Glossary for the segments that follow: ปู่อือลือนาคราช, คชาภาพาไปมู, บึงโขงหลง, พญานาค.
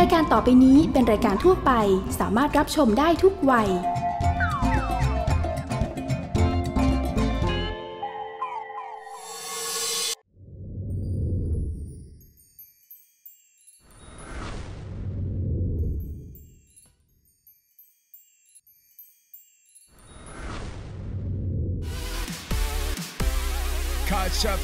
รายการต่อไปนี้เป็นรายการทั่วไปสามารถรับชมได้ทุกวัยคาชา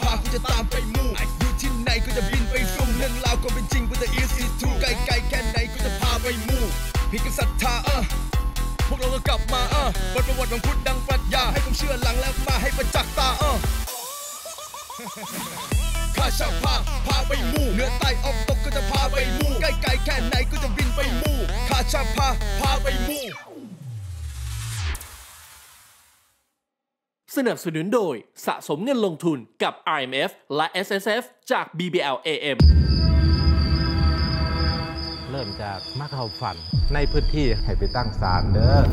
พากูจะตามไปมูอยู่ที่ไหนกูจะบินไปสุ่มเรื่องราวก็เป็นจริงกูจะ East is true ไกลๆแค่ไหนกูจะพาไปมูผิดกับศรัทธาพวกเราก็กลับมาบทประวัติของพุทธดังปรัชญาให้ความเชื่อหลังแล้วมาให้ประจักษ์ตาคาชาพาพาไปมูเหนือใต้ออกตกก็จะพาไปมูไกลๆแค่ไหนกูจะบินไปมูคาชาพาพาไปมูสนับสนุนโดยสะสมเงินลงทุนกับ IMF และ SSF จาก BBLAM เริ่มจากมาเข้าฝันในพื้นที่ให้ไปตั้งศาลเด้อ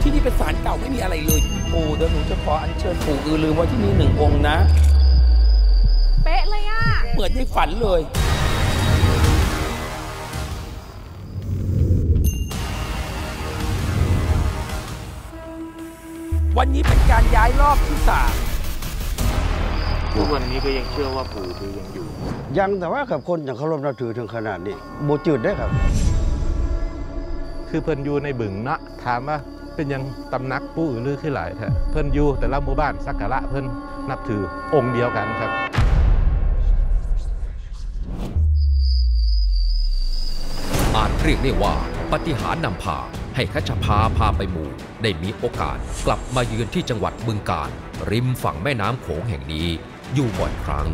ที่นี่เป็นศาลเก่าไม่มีอะไรเลยปู่เดี๋ยวหนูจะขออัญเชิญปู่อือลืมว่าที่นี่หนึ่งองค์นะเป๊ะเลยอ่ะเหมือนในฝันเลยวันนี้เป็นการย้ายรอบที่สามทุกวันนี้ก็ยังเชื่อว่าปู่คือยังอยู่ยังแต่ว่ากับคนอย่างเคารพนับถือถึงขนาดนี้โมจืดได้ครับคือเพิ่นอยู่ในบึงนะถามว่าเป็นยังตำนักปู่หรือคือหลายแท้เพิ่นอยู่แต่ละหมู่บ้านสักการะเพิ่นนับถือองค์เดียวกันครับอาจเรียกได้ว่าปฏิหาริย์นำพาให้คัชชาพาพาไปหมู่ได้มีโอกาสกลับมาเยือนที่จังหวัดบึงกาฬริมฝั่งแม่น้ำโขงแห่งนี้อยู่บ่อยครั้ง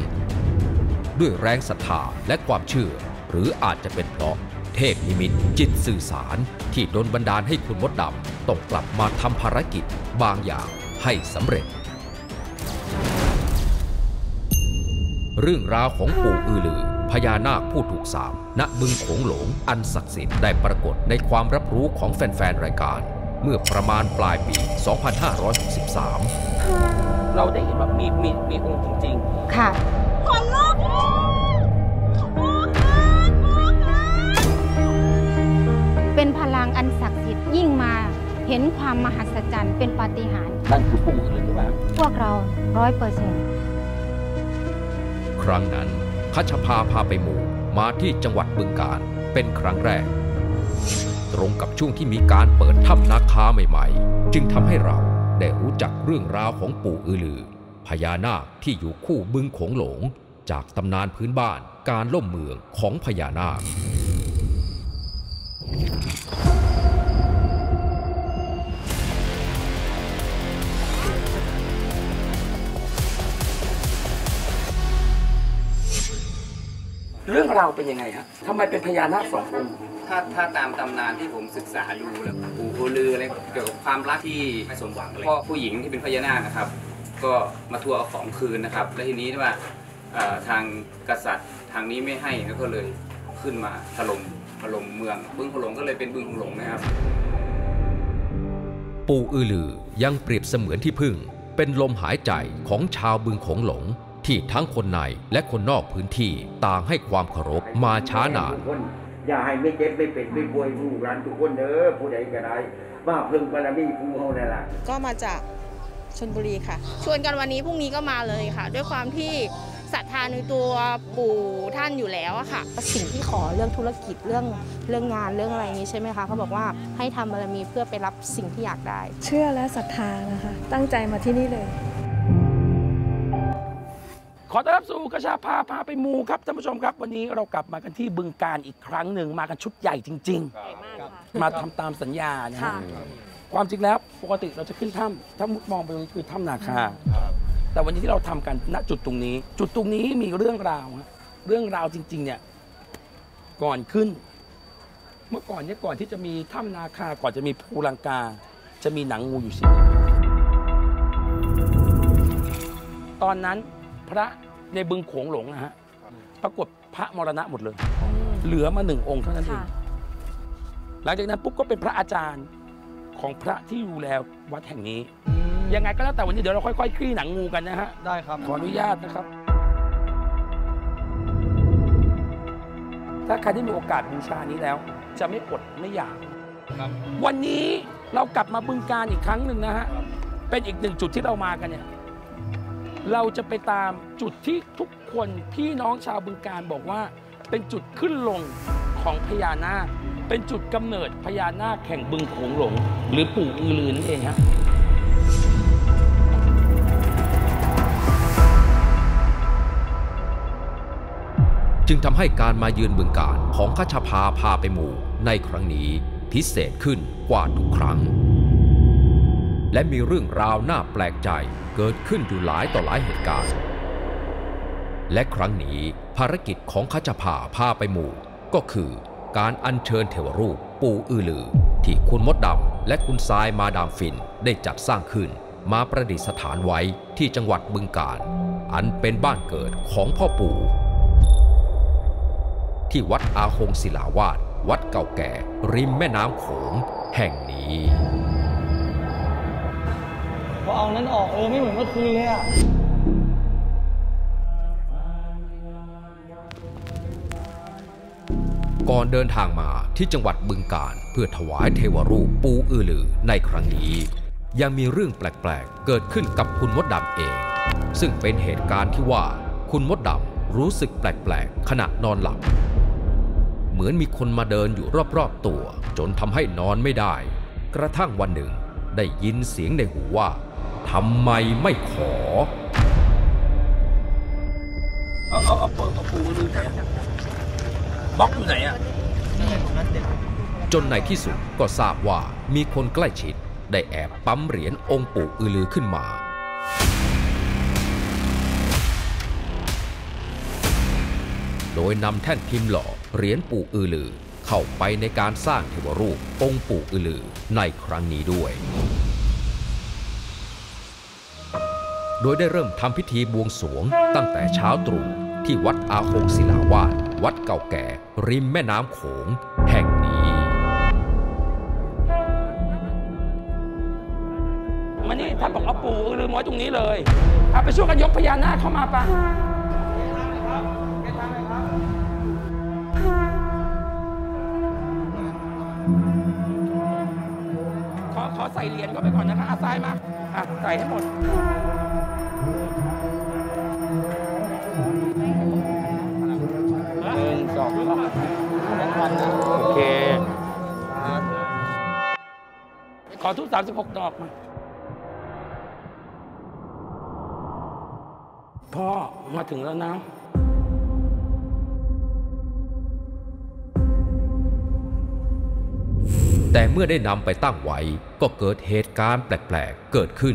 ด้วยแรงศรัทธาและความเชื่อหรืออาจจะเป็นเพราะเทพนิมิตจิตสื่อสารที่ดลบันดาลให้คุณมดดำต้องกลับมาทำภารกิจบางอย่างให้สำเร็จเรื่องราวของปู่อือลือพญานาคผู้ถูกสาปณบึงโขงหลงอันศักดิ์สิทธิ์ได้ปรากฏในความรับรู้ของแฟนๆรายการเมื่อประมาณปลายปี 2563 เราได้เห็นว่ามีองค์จริงๆค่ะขนลุกเป็นพลังอันศักดิ์สิทธิ์ยิ่งมาเห็นความมหัศจรรย์เป็นปาฏิหาริย์นั่นคือปู่อือลือหรือเปล่าพวกเรา 100% ครั้งนั้นคัชชาพาพาไปหมู่มาที่จังหวัดบึงกาฬเป็นครั้งแรกตรงกับช่วงที่มีการเปิดถ้ำนาคาใหม่ๆจึงทำให้เราได้รู้จักเรื่องราวของปู่อือลือพญานาคที่อยู่คู่บึงโขงหลงจากตำนานพื้นบ้านการล่มเมืองของพญานาคเรื่องราวเป็นยังไงครับทำไมเป็นพญานาคสององค์ถ้าตามตำนานที่ผมศึกษาดูแล้วปู่อือลืออะไรเกี่ยวกับความรักที่ไม่สมหวังเลยพ่อผู้หญิงที่เป็นพญานาคนะครับก็มาทัวร์เอาของคืนนะครับและทีนี้ว่าทางกษัตริย์ทางนี้ไม่ให้แล้วก็เลยขึ้นมาถล่มเมืองบึงโขงหลงก็เลยเป็นบึงโขงหลงนะครับปู่อือลือยังเปรียบเสมือนที่พึ่งเป็นลมหายใจของชาวบึงโขงหลงที่ทั้งคนในและคนนอกพื้นที่ต่างให้ความเคารพมาช้านานอย่าให้ไม่เจ็บไม่เป็นไม่ป่วยผู้ร้านทุกคนเด้อผู้ใดก็ได้มาพึ่งบารมีผู้เฮานั่นล่ะก็มาจากชลบุรีค่ะชวนกันวันนี้พรุ่งนี้ก็มาเลยค่ะด้วยความที่ศรัทธาในตัวปู่ท่านอยู่แล้วอะค่ะสิ่งที่ขอเรื่องธุรกิจเรื่องงานเรื่องอะไรนี้ใช่ไหมคะเขาบอกว่าให้ทำบารมีเพื่อไปรับสิ่งที่อยากได้เชื่อและศรัทธานะคะตั้งใจมาที่นี่เลยขอต้อนรับสู่คัชชาพาพาไปมูครับท่านผู้ชมครับวันนี้เรากลับมากันที่บึงกาฬอีกครั้งหนึ่งมากันชุดใหญ่จริงๆมาทำตามสัญญานะฮะความจริงแล้วปกติเราจะขึ้นถ้ำถ้ามุดมองไปตรงนี้คือถ้ำนาคาแต่วันนี้ที่เราทำกันณจุดตรงนี้มีเรื่องราวจริงๆเนี่ยก่อนขึ้นเมื่อก่อนเนี่ยก่อนที่จะมีถ้ำนาคาก่อนจะมีภูลังกาจะมีหนังงูอยู่สิตอนนั้นพระในบึงโขงหลงนะฮะปรากฏพระมรณะหมดเลยเหลือมาหนึ่งองค์เท่านั้นเองหลังจากนั้นปุ๊บก็เป็นพระอาจารย์ของพระที่อยู่แล้ววัดแห่งนี้ ยังไงก็แล้วแต่วันนี้เดี๋ยวเราค่อยๆคลี่หนังงูกันนะฮะได้ครับขออนุญาตนะครับถ้าใครได้มีโอกาสบูชานี้แล้วจะไม่อดไม่อยากวันนี้เรากลับมาบึงกาฬอีกครั้งหนึ่งนะฮะเป็นอีกหนึ่งจุดที่เรามากันเนี่ยเราจะไปตามจุดที่ทุกคนพี่น้องชาวบึงกาฬบอกว่าเป็นจุดขึ้นลงของพญานาคเป็นจุดกำเนิดพญานาคแห่งบึงโขงหลงหรือปู่อือลือนั่นเองฮะจึงทำให้การมาเยือนบึงกาฬของคัชภาพาไปหมู่ในครั้งนี้พิเศษขึ้นกว่าทุกครั้งและมีเรื่องราวน่าแปลกใจเกิดขึ้นอยู่หลายต่อหลายเหตุการณ์และครั้งนี้ภารกิจของคัชภาพาไปหมู่ก็คือการอัญเชิญเทวรูปปู่อือลือที่คุณมดดำและคุณทรายมาดามฟินได้จัดสร้างขึ้นมาประดิษฐานไว้ที่จังหวัดบึงกาฬอันเป็นบ้านเกิดของพ่อปู่ที่วัดอาหงศิลาวาสวัดเก่าแก่ริมแม่น้ำโขงแห่งนี้พอเอานั้นออกไม่เหมือนเมื่อคืนเลยอะก่อนเดินทางมาที่จังหวัดบึงกาฬเพื่อถวายเทวรูปปู่อือลือในครั้งนี้ยังมีเรื่องแปลกๆเกิดขึ้นกับคุณมดดำเองซึ่งเป็นเหตุการณ์ที่ว่าคุณมดดำรู้สึกแปลกๆขณะนอนหลับเหมือนมีคนมาเดินอยู่รอบๆตัวจนทำให้นอนไม่ได้กระทั่งวันหนึ่งได้ยินเสียงในหูว่าทำไมไม่ขอเปิดปู่อือลือบล็อกอยู่ไหนอะจนในที่สุดก็ทราบว่ามีคนใกล้ชิดได้แอบปั๊มเหรียญองค์ปู่อือลือขึ้นมาโดยนำแท่นพิมพ์หล่อเหรียญปู่อือลือเข้าไปในการสร้างเทวรูปองค์ปู่อือลือในครั้งนี้ด้วยโดยได้เริ่มทำพิธีบวงสรวงตั้งแต่เช้าตรู่ที่วัดอาหงศิลาวาสวัดเก่าแก่ริมแม่น้ำโขงแห่งนี้มานี่ท่านบอกเอาปู่อือลือไว้ตรงนี้เลยเอาไปช่วยกันยกพญานาคเข้ามาปะขอใส่เหรียญก็ไปก่อนนะคะอาทรายมาใส่ให้หมดโอเคขอทุก36ดอกมาพ่อมาถึงแล้วนะแต่เมื่อได้นำไปตั้งไว้ก็เกิดเหตุการณ์แปลกๆเกิดขึ้น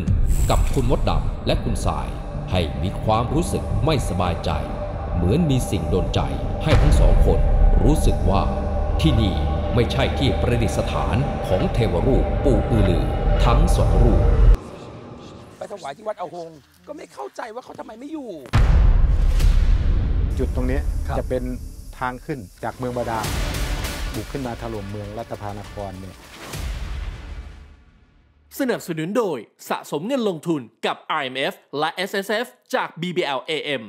กับคุณมดดำและคุณทรายให้มีความรู้สึกไม่สบายใจเหมือนมีสิ่งดลใจให้ทั้งสองคนรู้สึกว่าที่นี่ไม่ใช่ที่ประดิษฐานของเทวรูปปู่อือลือทั้งสองรูปไปถวายที่วัดอาหงก็ไม่เข้าใจว่าเขาทำไมไม่อยู่จุดตรงนี้จะเป็นทางขึ้นจากเมืองบาดาลบุกขึ้นมาถล่มเมืองรัตภานครเนี่ยสนับสนุนโดยสะสมเงินลงทุนกับ IMF และ SSF จาก BBL AM